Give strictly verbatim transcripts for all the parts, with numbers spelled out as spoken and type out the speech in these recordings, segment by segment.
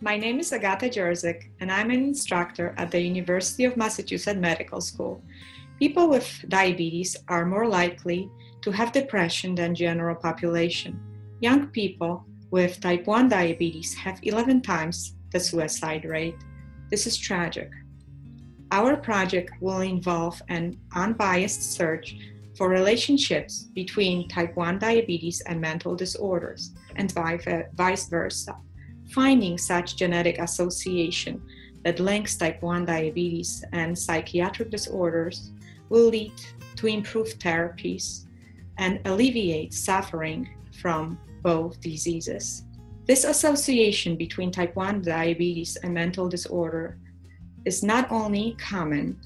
My name is Agata Jerzyk, and I'm an instructor at the University of Massachusetts Medical School. People with diabetes are more likely to have depression than general population. Young people with type one diabetes have eleven times the suicide rate. This is tragic. Our project will involve an unbiased search for relationships between type one diabetes and mental disorders, and vice versa. Finding such genetic association that links type one diabetes and psychiatric disorders will lead to improved therapies and alleviate suffering from both diseases. This association between type one diabetes and mental disorder is not only common,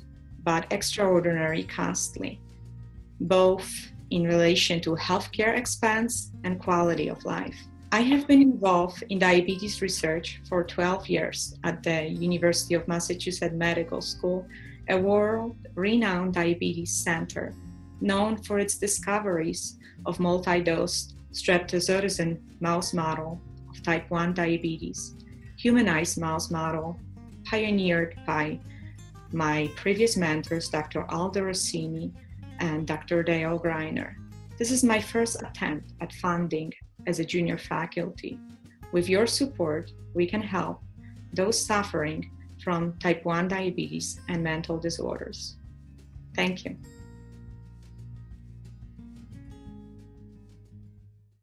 but extraordinarily costly, both in relation to healthcare expense and quality of life. I have been involved in diabetes research for twelve years at the University of Massachusetts Medical School, a world-renowned diabetes center known for its discoveries of multi-dose streptozotocin mouse model of type one diabetes, humanized mouse model pioneered by my previous mentors, Doctor Aldo Rossini and Doctor Dale Greiner. This is my first attempt at funding as a junior faculty. With your support, we can help those suffering from type one diabetes and mental disorders. Thank you.